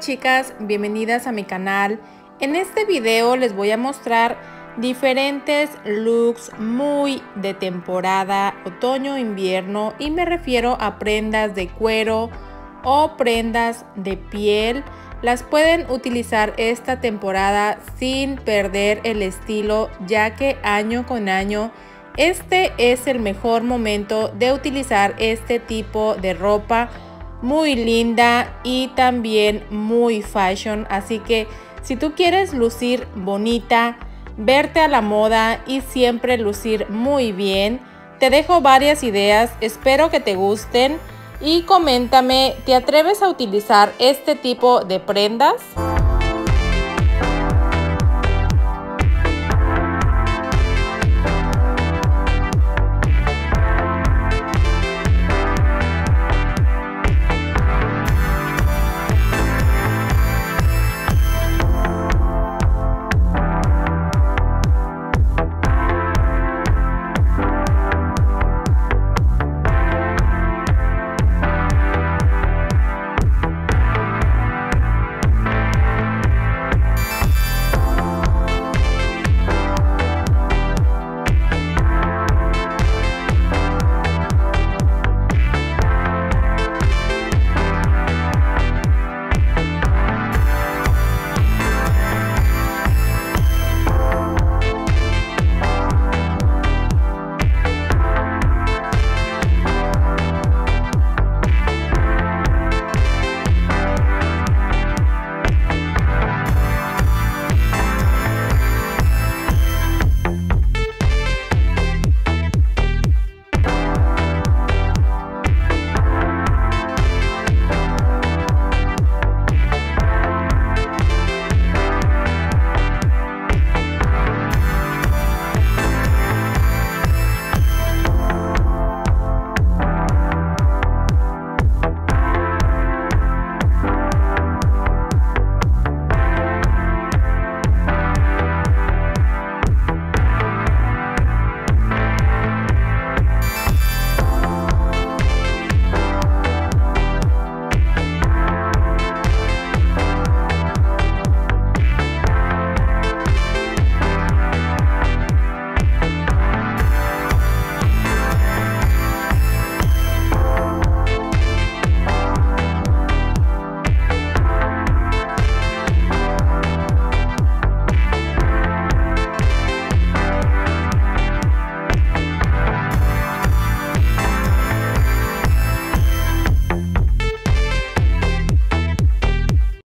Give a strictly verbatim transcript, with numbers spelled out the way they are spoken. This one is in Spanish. Hola chicas, bienvenidas a mi canal. En este video les voy a mostrar diferentes looks muy de temporada otoño-invierno, y me refiero a prendas de cuero o prendas de piel. Las pueden utilizar esta temporada sin perder el estilo, ya que año con año este es el mejor momento de utilizar este tipo de ropa, muy linda y también muy fashion. Así que si tú quieres lucir bonita, verte a la moda y siempre lucir muy bien, te dejo varias ideas, espero que te gusten y coméntame, ¿te atreves a utilizar este tipo de prendas?